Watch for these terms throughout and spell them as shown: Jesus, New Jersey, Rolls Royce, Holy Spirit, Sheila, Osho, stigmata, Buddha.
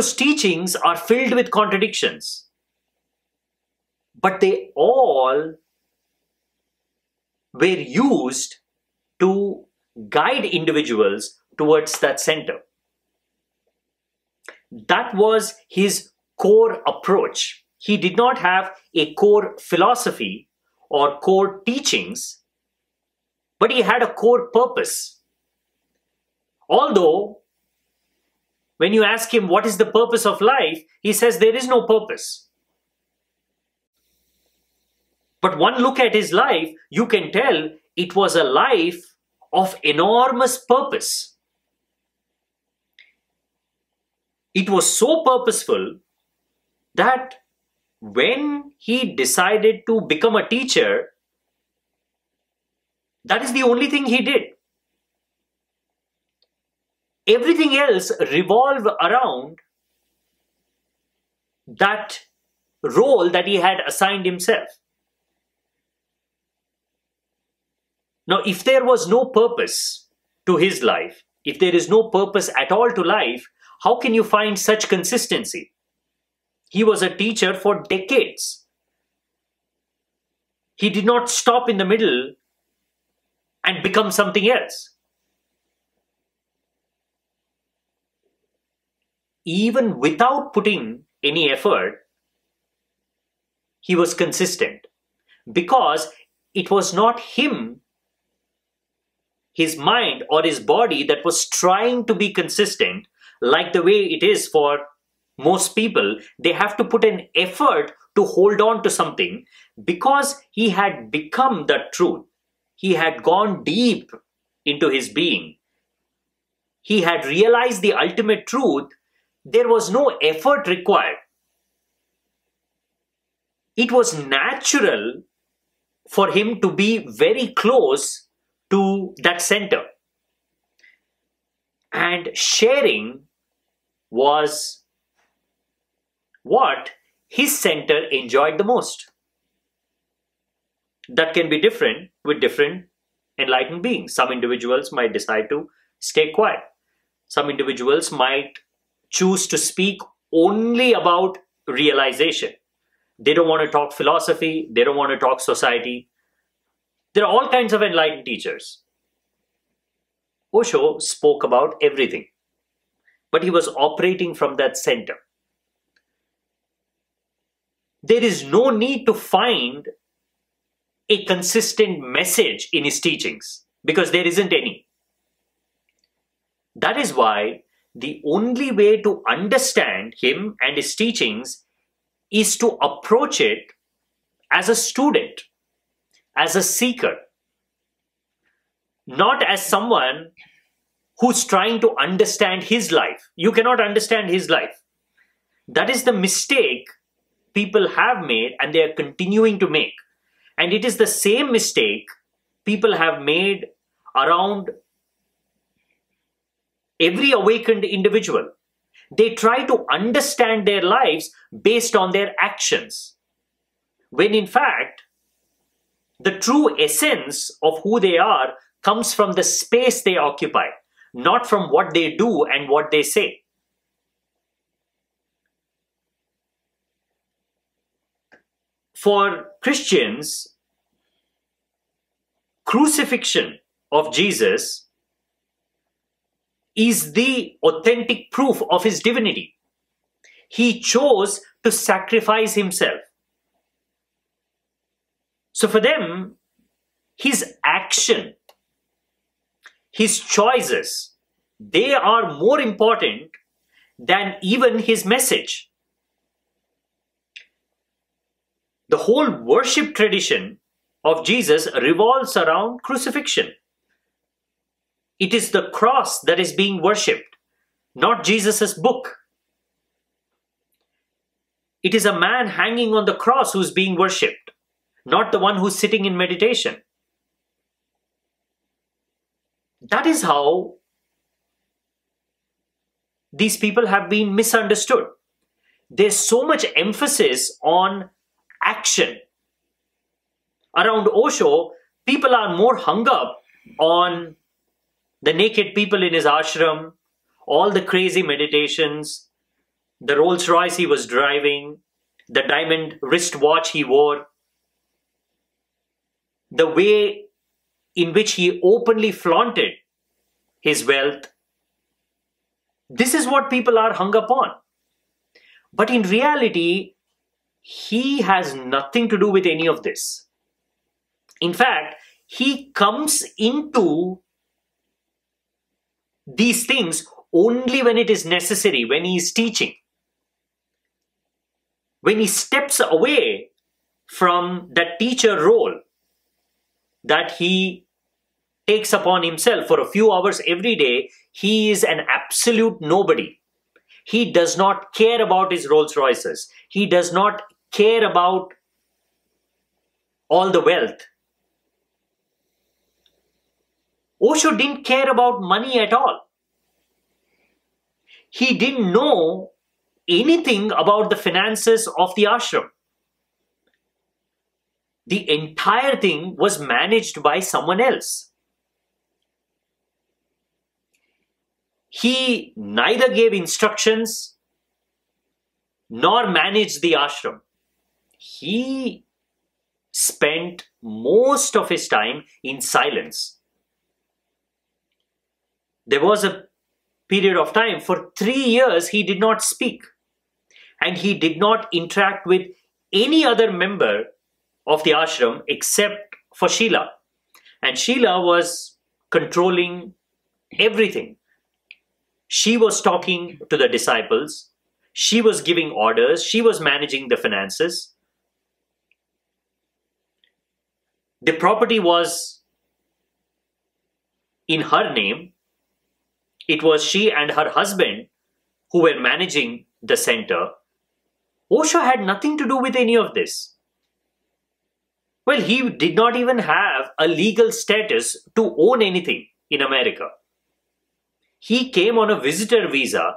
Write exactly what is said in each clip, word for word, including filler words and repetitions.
Osho's teachings are filled with contradictions, but they all were used to guide individuals towards that center. That was his core approach. He did not have a core philosophy or core teachings, but he had a core purpose. Although, when you ask him what is the purpose of life, he says there is no purpose. But one look at his life, you can tell it was a life of enormous purpose. It was so purposeful that when he decided to become a teacher, that is the only thing he did. Everything else revolved around that role that he had assigned himself. Now, if there was no purpose to his life, if there is no purpose at all to life, how can you find such consistency? He was a teacher for decades. He did not stop in the middle and become something else. Even without putting any effort, he was consistent because it was not him, his mind or his body that was trying to be consistent, like the way it is for most people. They have to put an effort to hold on to something because he had become the truth. He had gone deep into his being. He had realized the ultimate truth. There was no effort required. It was natural for him to be very close to that center. And sharing was what his center enjoyed the most. That can be different with different enlightened beings. Some individuals might decide to stay quiet. Some individuals might choose to speak only about realization. They don't want to talk philosophy. They don't want to talk society. There are all kinds of enlightened teachers. Osho spoke about everything, but he was operating from that center. There is no need to find a consistent message in his teachings because there isn't any. That is why the only way to understand him and his teachings is to approach it as a student, as a seeker, not as someone who's trying to understand his life. You cannot understand his life. That is the mistake people have made and they are continuing to make. And it is the same mistake people have made around every awakened individual. They try to understand their lives based on their actions, when in fact, the true essence of who they are comes from the space they occupy, not from what they do and what they say. For Christians, crucifixion of Jesus is the authentic proof of his divinity. He chose to sacrifice himself. So for them, his action, his choices, they are more important than even his message. The whole worship tradition of Jesus revolves around crucifixion. It is the cross that is being worshipped, not Jesus's book. It is a man hanging on the cross who's being worshipped, not the one who's sitting in meditation. That is how these people have been misunderstood. There's so much emphasis on action. Around Osho, people are more hung up on the naked people in his ashram, all the crazy meditations, the Rolls Royce he was driving, the diamond wristwatch he wore, the way in which he openly flaunted his wealth. This is what people are hung up on. But in reality, he has nothing to do with any of this. In fact, he comes into these things only when it is necessary, when he is teaching. When he steps away from that teacher role that he takes upon himself for a few hours every day, he is an absolute nobody. He does not care about his Rolls Royces. He does not care about all the wealth. Osho didn't care about money at all. He didn't know anything about the finances of the ashram. The entire thing was managed by someone else. He neither gave instructions nor managed the ashram. He spent most of his time in silence. There was a period of time, for three years, he did not speak, and he did not interact with any other member of the ashram except for Sheila. And Sheila was controlling everything. She was talking to the disciples. She was giving orders. She was managing the finances. The property was in her name. It was she and her husband who were managing the center. Osho had nothing to do with any of this. Well, he did not even have a legal status to own anything in America. He came on a visitor visa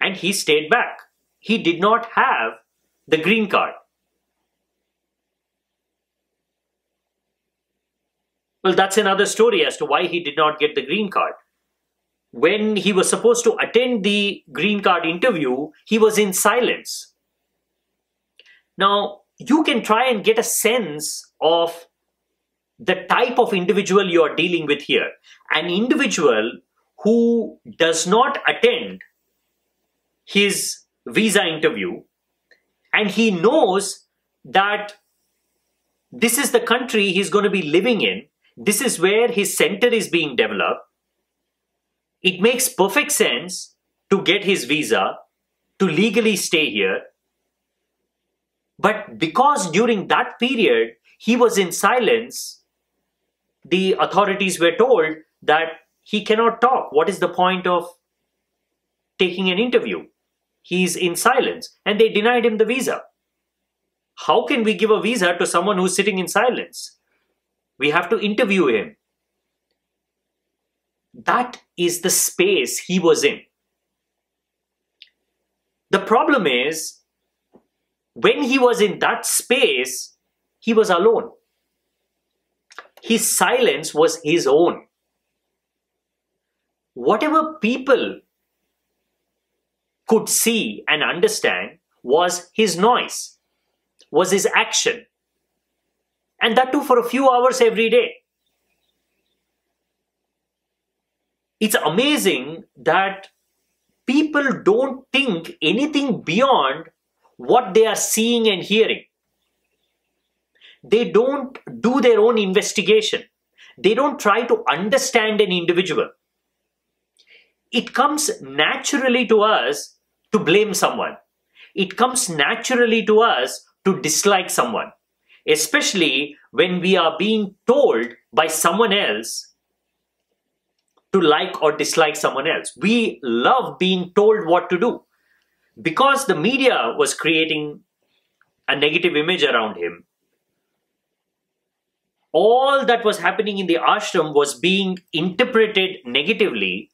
and he stayed back. He did not have the green card. Well, that's another story as to why he did not get the green card. When he was supposed to attend the green card interview, he was in silence. Now, you can try and get a sense of the type of individual you are dealing with here. An individual who does not attend his visa interview, and he knows that this is the country he's going to be living in, this is where his center is being developed, it makes perfect sense to get his visa, to legally stay here. But because during that period he was in silence, the authorities were told that he cannot talk. What is the point of taking an interview? He's in silence, and they denied him the visa. How can we give a visa to someone who's sitting in silence? We have to interview him. That is the space he was in. The problem is, when he was in that space, he was alone. His silence was his own. Whatever people could see and understand was his noise, was his action. And that too for a few hours every day. It's amazing that people don't think anything beyond what they are seeing and hearing. They don't do their own investigation. They don't try to understand an individual. It comes naturally to us to blame someone. It comes naturally to us to dislike someone, especially when we are being told by someone else to like or dislike someone else. We love being told what to do. Because the media was creating a negative image around him, all that was happening in the ashram was being interpreted negatively.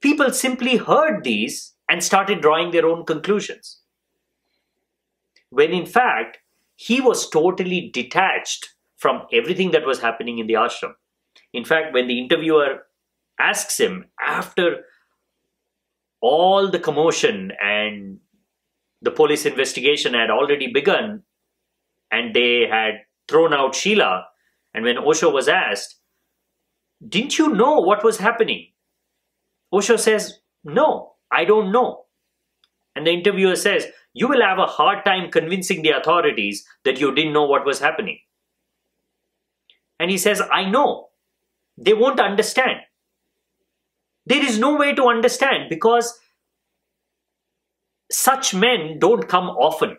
People simply heard these and started drawing their own conclusions. When in fact, he was totally detached from everything that was happening in the ashram. In fact, when the interviewer asks him after all the commotion and the police investigation had already begun, and they had thrown out Sheila. And when Osho was asked, "Didn't you know what was happening?" Osho says, "No, I don't know." And the interviewer says, "You will have a hard time convincing the authorities that you didn't know what was happening." And he says, "I know. They won't understand. There is no way to understand, because such men don't come often.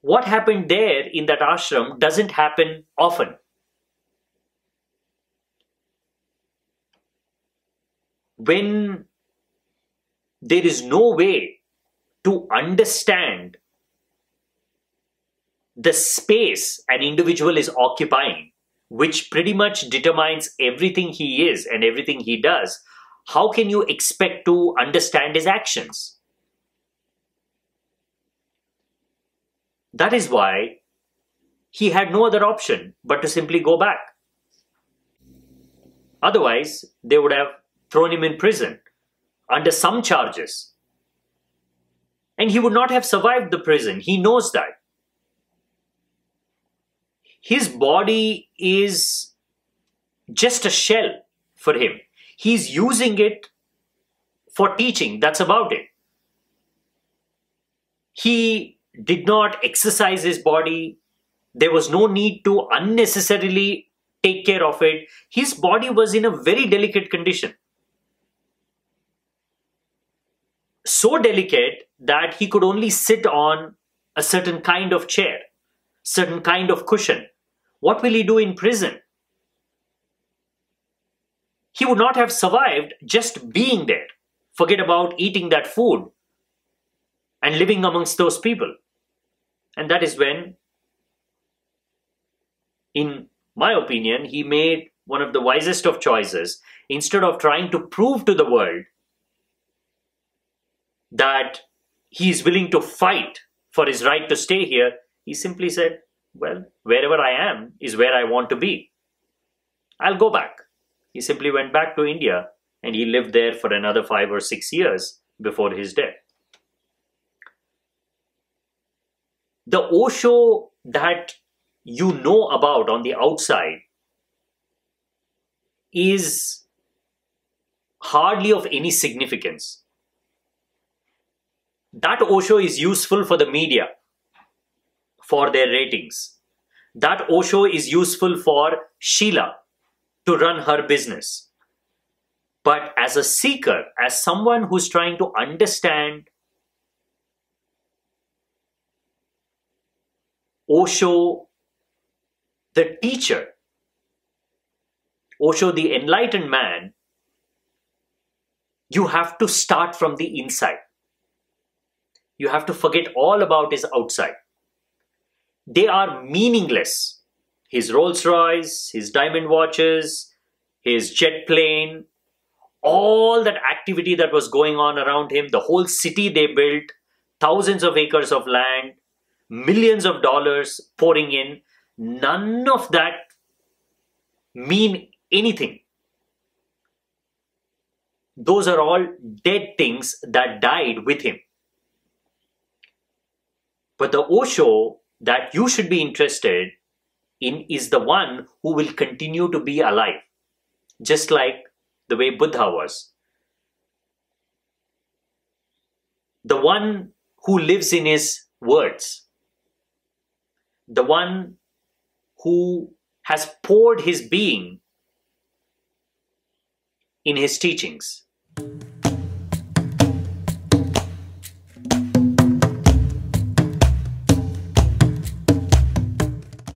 What happened there in that ashram doesn't happen often. When there is no way to understand the space an individual is occupying, which pretty much determines everything he is and everything he does, how can you expect to understand his actions?" That is why he had no other option but to simply go back. Otherwise, they would have thrown him in prison under some charges. And he would not have survived the prison. He knows that. His body is just a shell for him. He's using it for teaching. That's about it. He did not exercise his body. There was no need to unnecessarily take care of it. His body was in a very delicate condition. So delicate that he could only sit on a certain kind of chair, certain kind of cushion. What will he do in prison? He would not have survived just being there. Forget about eating that food and living amongst those people. And that is when, in my opinion, he made one of the wisest of choices. Instead of trying to prove to the world that he is willing to fight for his right to stay here, he simply said, "Well, wherever I am is where I want to be. I'll go back." He simply went back to India, and he lived there for another five or six years before his death. The Osho that you know about on the outside is hardly of any significance. That Osho is useful for the media, for their ratings. That Osho is useful for Sheila to run her business. But as a seeker, as someone who's trying to understand Osho, the teacher, Osho, the enlightened man, you have to start from the inside. You have to forget all about his outside. They are meaningless. His Rolls Royce, his diamond watches, his jet plane, all that activity that was going on around him, the whole city they built, thousands of acres of land, millions of dollars pouring in, none of that mean anything. Those are all dead things that died with him. But the Osho that you should be interested in is the one who will continue to be alive, just like the way Buddha was. The one who lives in his words. The one who has poured his being in his teachings.